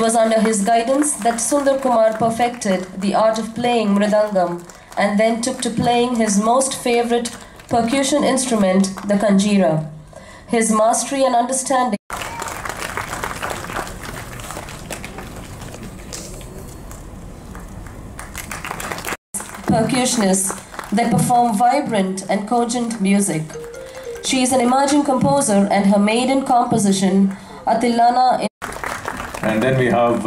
It was under his guidance that Sundar Kumar perfected the art of playing Mridangam and then took to playing his most favorite percussion instrument, the Kanjira. His mastery and understanding percussionists that perform vibrant and cogent music. She is an emerging composer, and her maiden composition, Atilana. And then we have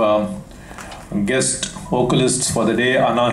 guest vocalists for the day, Anand.